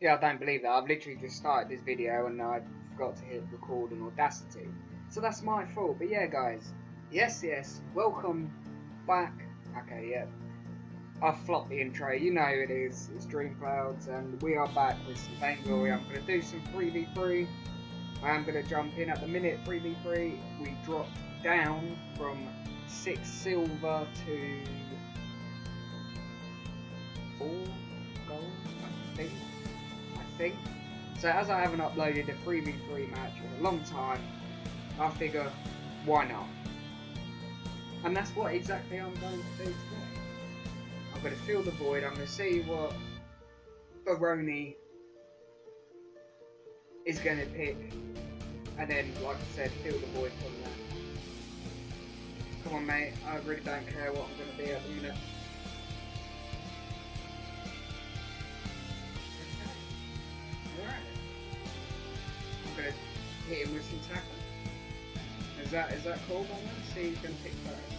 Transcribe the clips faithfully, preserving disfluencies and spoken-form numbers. Yeah, I don't believe that. I've literally just started this video and I forgot to hit record in Audacity. So that's my fault. But yeah, guys. Yes, yes. Welcome back. Okay, yeah. I flopped the intro. You know it is. It's Dream Clouds and we are back with some Vainglory. I'm going to do some three v three. I am going to jump in at the minute. Three v three. We dropped down from six silver to four gold, I think. Thing. So as I haven't uploaded a three v three match in a long time, I figure, why not? And that's what exactly I'm going to do today. I'm going to fill the void. I'm going to see what Baroni is going to pick, and then, like I said, fill the void from that. Come on, mate, I really don't care what I'm going to be at the minute. Hit him with some tackle. Is that is that cool, man? See who's gonna pick first.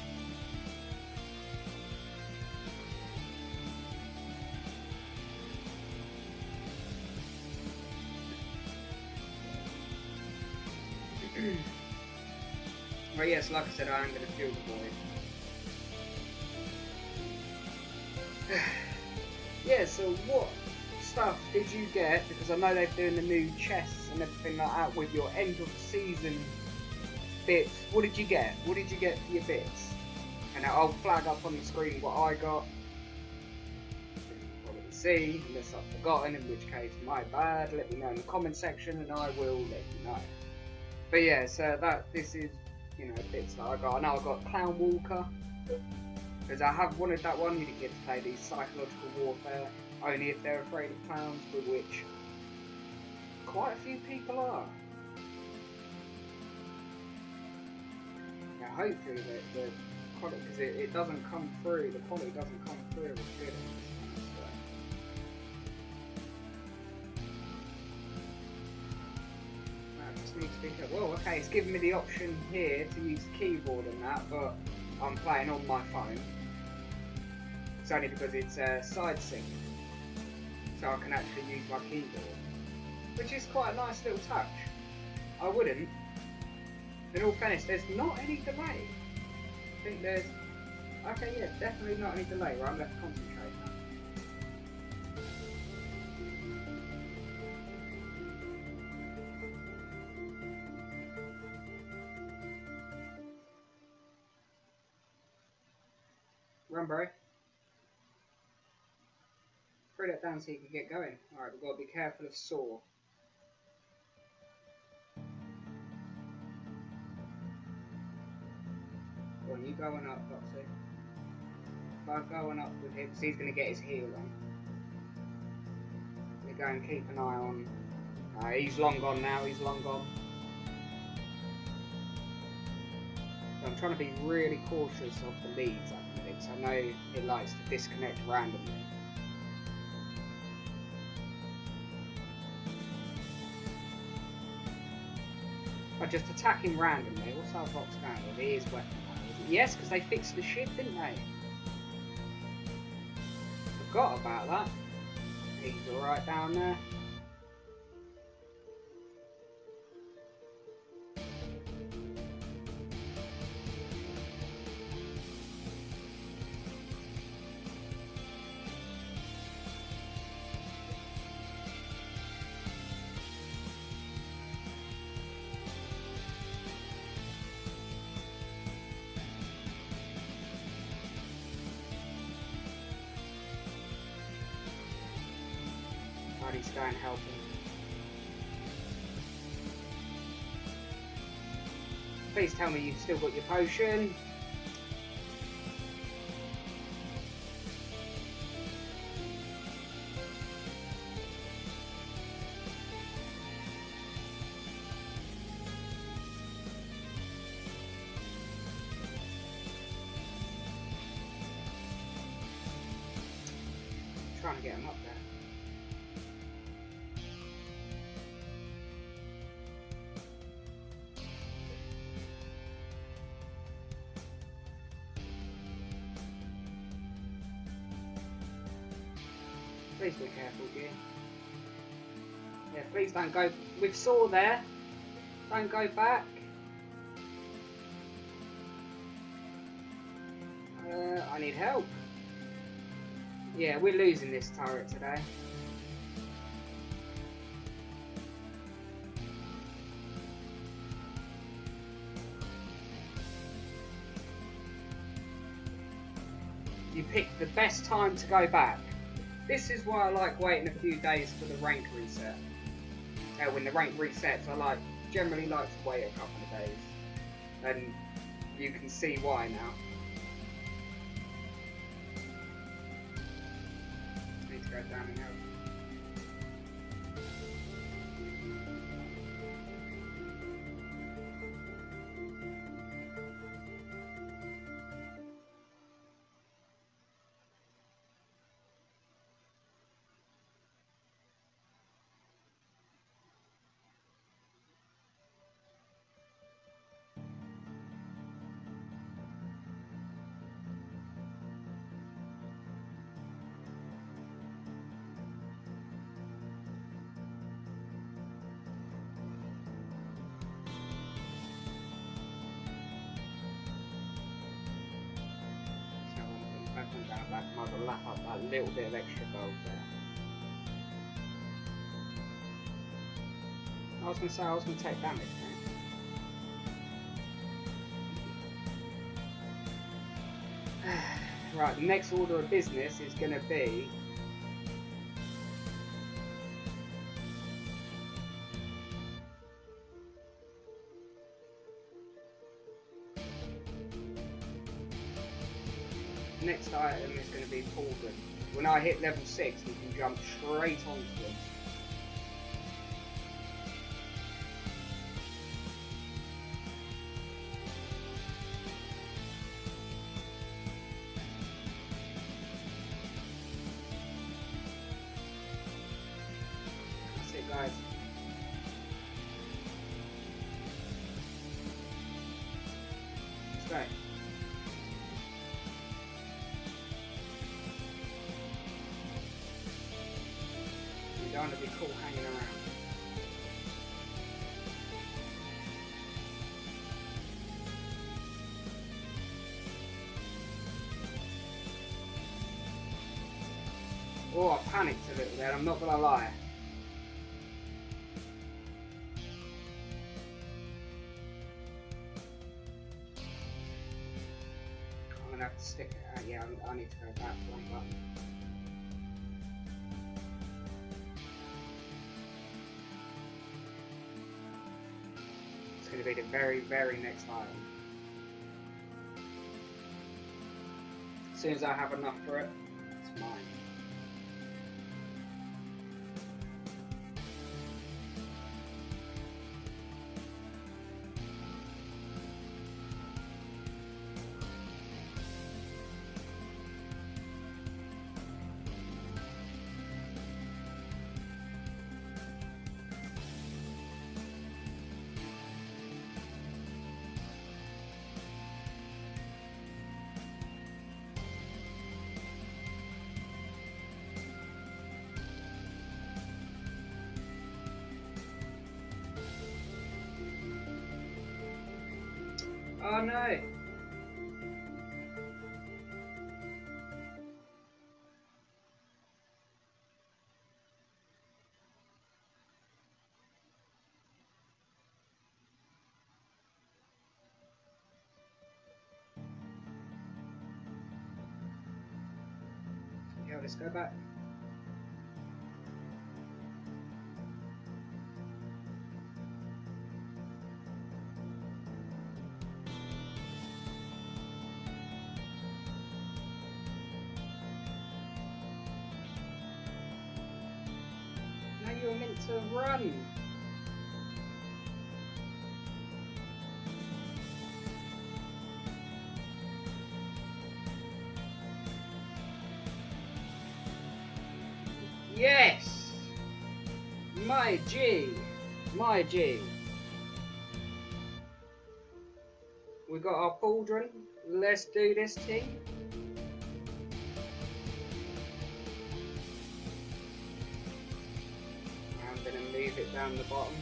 Well, yes, like I said, I am gonna fuel the boy. Yeah. So what stuff did you get? Because I know they're doing the new chests and everything like that with your end of season bits. What did you get? What did you get for your bits? And I'll flag up on the screen what I got. You can probably see, unless I've forgotten, in which case my bad. Let me know in the comment section and I will let you know. But yeah, so that this is, you know, bits that I got. I know I got Clown Walker, because I have wanted that one. You didn't get to play these Psychological Warfare, only if they're afraid of clowns, with which quite a few people are. Now hopefully the, the quality, because it, it doesn't come through, the quality doesn't come through as good as this one, so. I just need to pick up, well okay, it's giving me the option here to use the keyboard and that, but I'm playing on my phone. It's only because it's uh, side sync, so I can actually use my keyboard, which is quite a nice little touch. I wouldn't. In all fairness, there's not any delay. I think there's... Okay, yeah, definitely not any delay. Right, I'm left to concentrate now. Run, bro. Throw that down so you can get going. Alright, we've got to be careful of Sora. You going up, Doxy. If I'm going up with him, because he's going to get his heel on. We're going to keep an eye on. Uh, he's long gone now, he's long gone. So I'm trying to be really cautious of the leads at the minute, because I know it likes to disconnect randomly. I just attack him randomly. What's our box going with? He is weaponized. Yes, because they fixed the ship, didn't they? Forgot about that. He's alright down there. I need to go and help him. Please tell me you've still got your potion. I'm trying to get him up there. Please be careful, dear. Yeah, please don't go with Saw there. Don't go back. Uh, I need help. Yeah, we're losing this turret today. You picked the best time to go back. This is why I like waiting a few days for the rank reset. Uh, when the rank resets, I like generally like to wait a couple of days. And you can see why now. I need to go down and help. Back, might as well lap up that little bit of extra gold there. I was going to say I was going to take damage now. Right, the next order of business is going to be next item is going to be Paulgren. When I hit level six, we can jump straight onto it. That's it, guys. Let's go. Going to be cool hanging around. Oh, I panicked a little there, I'm not gonna lie. I'm gonna have to stick it out. Yeah, I need to go back one button. It's going to be the very, very next item. As soon as I have enough for it, it's mine. Oh no! Yeah, let's go back. You're meant to run. Yes, my G, my G. We got our pauldron. Let's do this, team. something and move it down the bottom.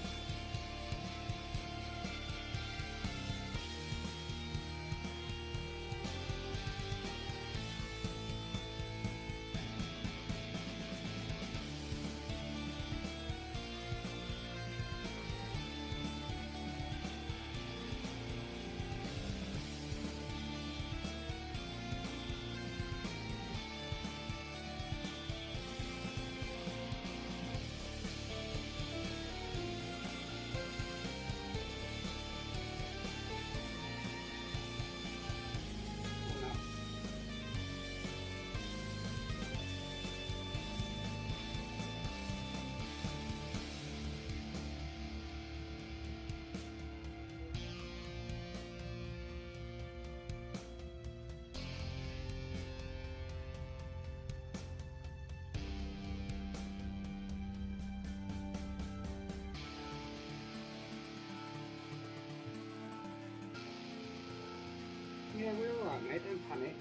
Yeah, we're alright, mate, don't panic.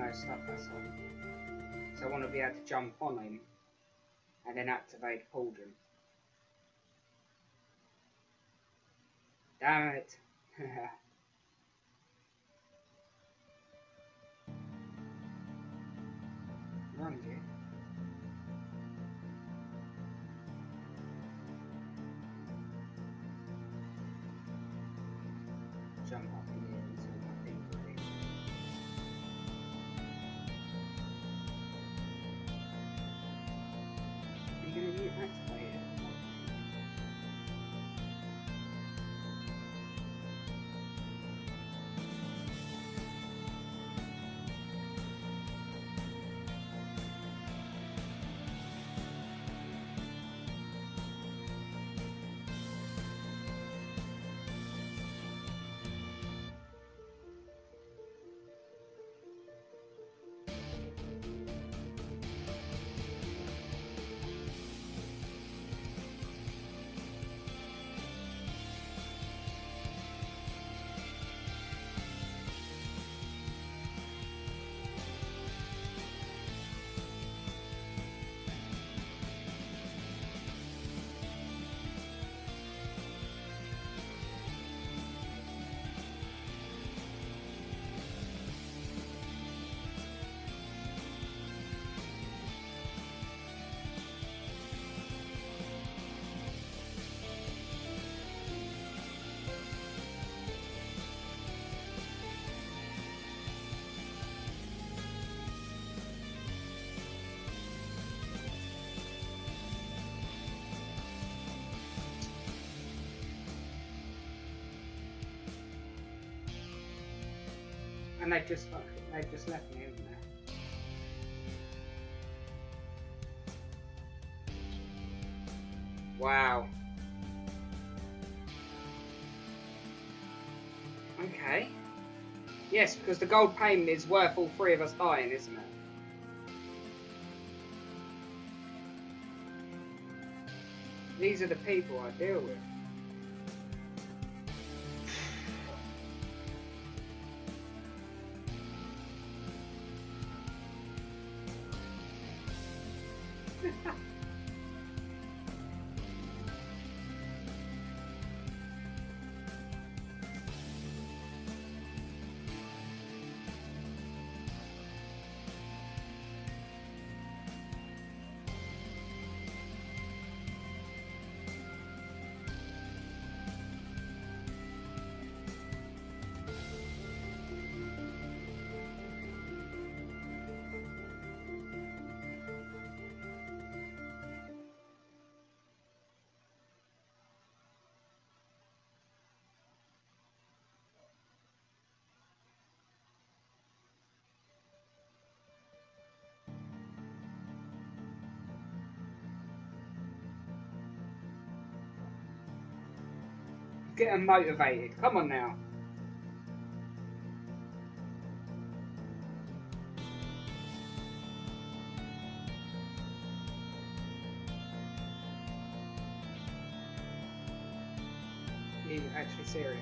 No stuff, that's all. So I want to be able to jump on him and then activate Pauldron. Damn it! Run, dude. Jump up in here and see what I think. And they just they just left me, haven't they? Wow. Okay. Yes, because the gold payment is worth all three of us dying, isn't it? These are the people I deal with. get them motivated. Come on now. Are you actually serious?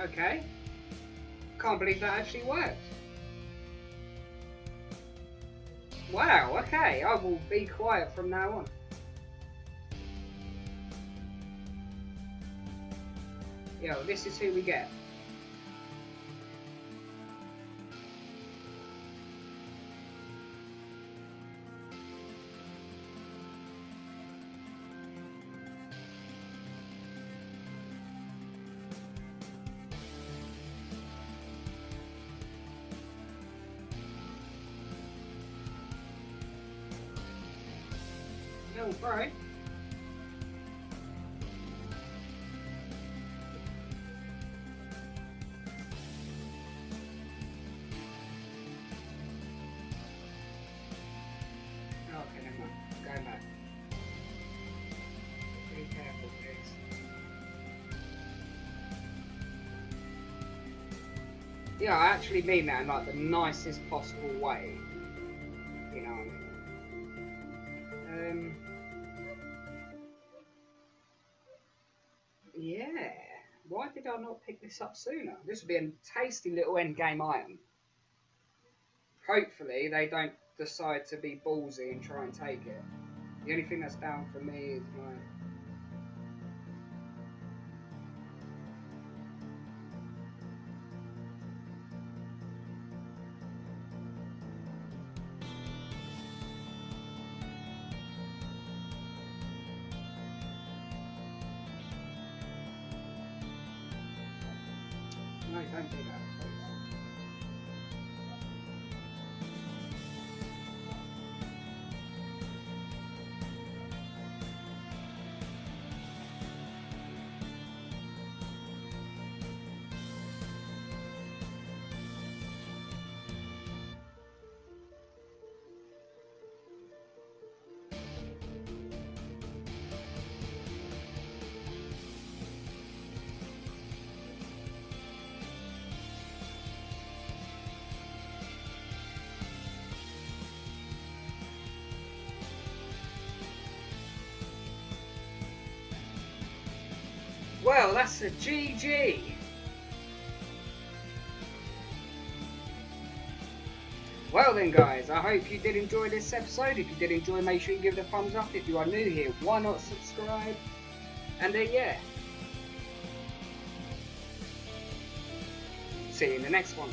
Okay, can't believe that actually worked. Wow, okay, I will be quiet from now on. Yo, this is who we get. All right. Okay, never mind. Going back. Be careful, please. Yeah, I actually mean that in like the nicest possible way. You know what I mean? Um, yeah, why did I not pick this up sooner? This would be a tasty little endgame item. Hopefully they don't decide to be ballsy and try and take it. The only thing that's down for me is my... No, don't do that. Well, that's a G G. Well then guys, I hope you did enjoy this episode. If you did enjoy, make sure you give it a thumbs up. If you are new here, why not subscribe? And then yeah, see you in the next one.